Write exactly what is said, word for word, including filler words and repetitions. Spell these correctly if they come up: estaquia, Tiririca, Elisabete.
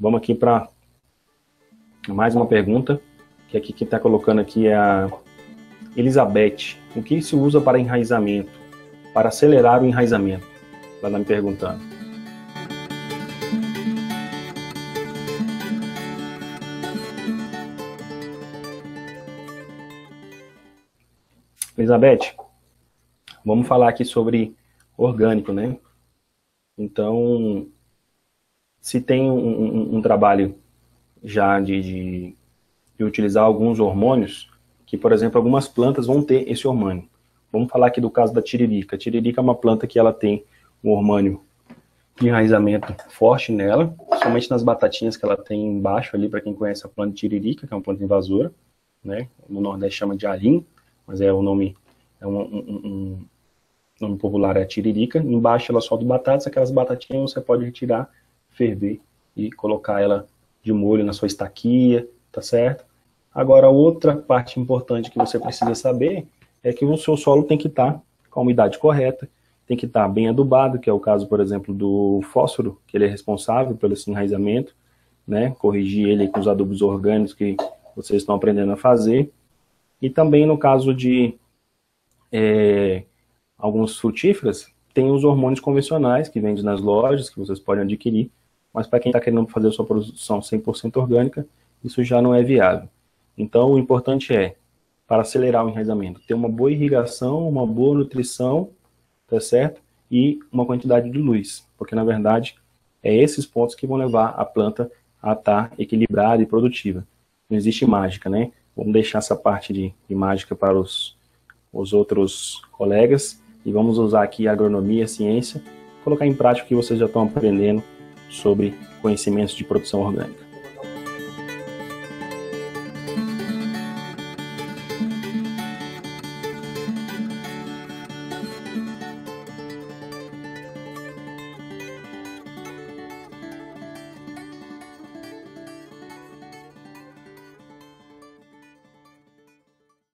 Vamos aqui para mais uma pergunta, que aqui que está colocando aqui é a Elisabete. O que se usa para enraizamento, para acelerar o enraizamento? Ela está me perguntando. Elisabete, vamos falar aqui sobre orgânico, né? Então, se tem um, um, um trabalho já de, de, de utilizar alguns hormônios, que, por exemplo, algumas plantas vão ter esse hormônio. Vamos falar aqui do caso da tiririca. A tiririca é uma planta que ela tem um hormônio de enraizamento forte nela, principalmente nas batatinhas que ela tem embaixo ali, para quem conhece a planta tiririca, que é uma planta invasora, né? No Nordeste chama de alim, mas é o nome, é um, um, um nome popular é a tiririca. Embaixo ela solta batatas, aquelas batatinhas você pode retirar, ferver e colocar ela de molho na sua estaquia, tá certo? Agora, outra parte importante que você precisa saber é que o seu solo tem que estar com a umidade correta, tem que estar bem adubado, que é o caso, por exemplo, do fósforo, que ele é responsável pelo esse enraizamento, né? Corrigir ele com os adubos orgânicos que vocês estão aprendendo a fazer. E também no caso de é, alguns frutíferas, tem os hormônios convencionais que vendem nas lojas, que vocês podem adquirir, mas para quem está querendo fazer a sua produção cem por cento orgânica, isso já não é viável. Então, o importante é, para acelerar o enraizamento, ter uma boa irrigação, uma boa nutrição, tá certo? E uma quantidade de luz, porque na verdade é esses pontos que vão levar a planta a estar equilibrada e produtiva. Não existe mágica, né? Vamos deixar essa parte de, de mágica para os, os outros colegas e vamos usar aqui a agronomia, a ciência, colocar em prática o que vocês já estão aprendendo sobre conhecimentos de produção orgânica.